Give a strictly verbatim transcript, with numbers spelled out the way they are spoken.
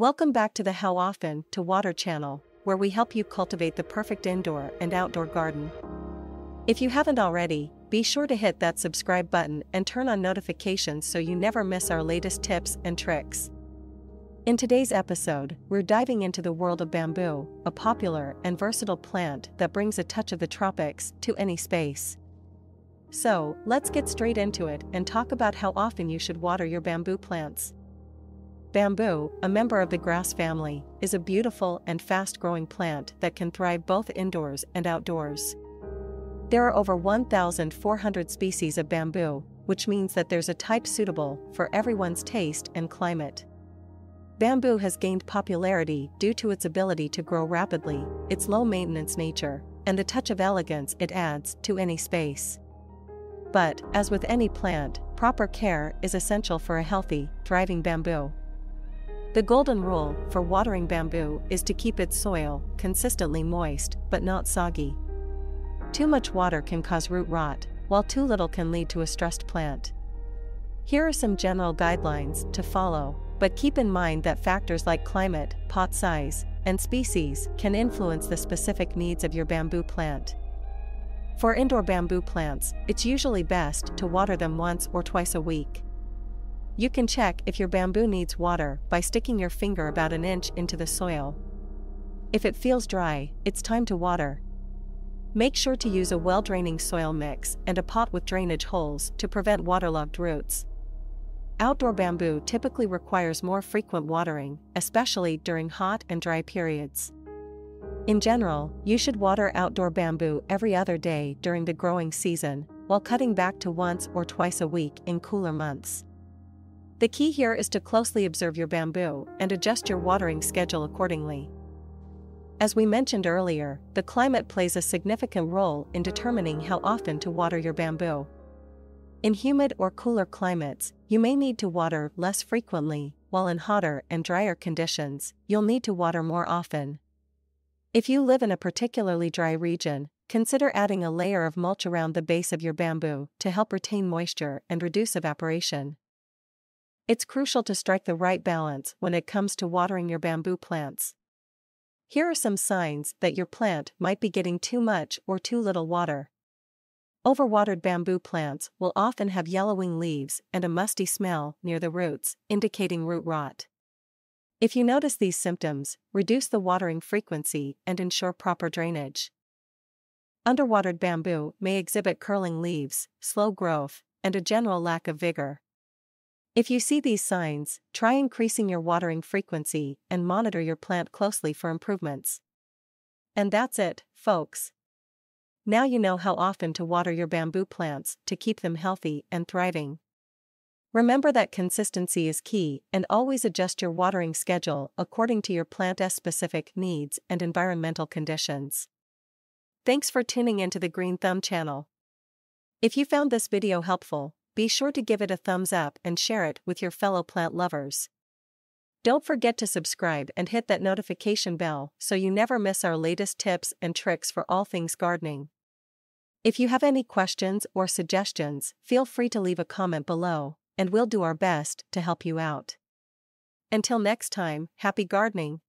Welcome back to the How Often to Water channel, where we help you cultivate the perfect indoor and outdoor garden. If you haven't already, be sure to hit that subscribe button and turn on notifications so you never miss our latest tips and tricks. In today's episode, we're diving into the world of bamboo, a popular and versatile plant that brings a touch of the tropics to any space. So, let's get straight into it and talk about how often you should water your bamboo plants. Bamboo, a member of the grass family, is a beautiful and fast-growing plant that can thrive both indoors and outdoors. There are over one thousand four hundred species of bamboo, which means that there's a type suitable for everyone's taste and climate. Bamboo has gained popularity due to its ability to grow rapidly, its low-maintenance nature, and the touch of elegance it adds to any space. But, as with any plant, proper care is essential for a healthy, thriving bamboo. The golden rule for watering bamboo is to keep its soil consistently moist but not soggy. Too much water can cause root rot, while too little can lead to a stressed plant. Here are some general guidelines to follow, but keep in mind that factors like climate, pot size, and species can influence the specific needs of your bamboo plant. For indoor bamboo plants, it's usually best to water them once or twice a week. You can check if your bamboo needs water by sticking your finger about an inch into the soil. If it feels dry, it's time to water. Make sure to use a well-draining soil mix and a pot with drainage holes to prevent waterlogged roots. Outdoor bamboo typically requires more frequent watering, especially during hot and dry periods. In general, you should water outdoor bamboo every other day during the growing season, while cutting back to once or twice a week in cooler months. The key here is to closely observe your bamboo and adjust your watering schedule accordingly. As we mentioned earlier, the climate plays a significant role in determining how often to water your bamboo. In humid or cooler climates, you may need to water less frequently, while in hotter and drier conditions, you'll need to water more often. If you live in a particularly dry region, consider adding a layer of mulch around the base of your bamboo to help retain moisture and reduce evaporation. It's crucial to strike the right balance when it comes to watering your bamboo plants. Here are some signs that your plant might be getting too much or too little water. Overwatered bamboo plants will often have yellowing leaves and a musty smell near the roots, indicating root rot. If you notice these symptoms, reduce the watering frequency and ensure proper drainage. Underwatered bamboo may exhibit curling leaves, slow growth, and a general lack of vigor. If you see these signs, try increasing your watering frequency and monitor your plant closely for improvements. And that's it, folks. Now you know how often to water your bamboo plants to keep them healthy and thriving. Remember that consistency is key, and always adjust your watering schedule according to your plant's specific needs and environmental conditions. Thanks for tuning into the Green Thumb channel. If you found this video helpful, be sure to give it a thumbs up and share it with your fellow plant lovers. Don't forget to subscribe and hit that notification bell so you never miss our latest tips and tricks for all things gardening. If you have any questions or suggestions, feel free to leave a comment below, and we'll do our best to help you out. Until next time, happy gardening!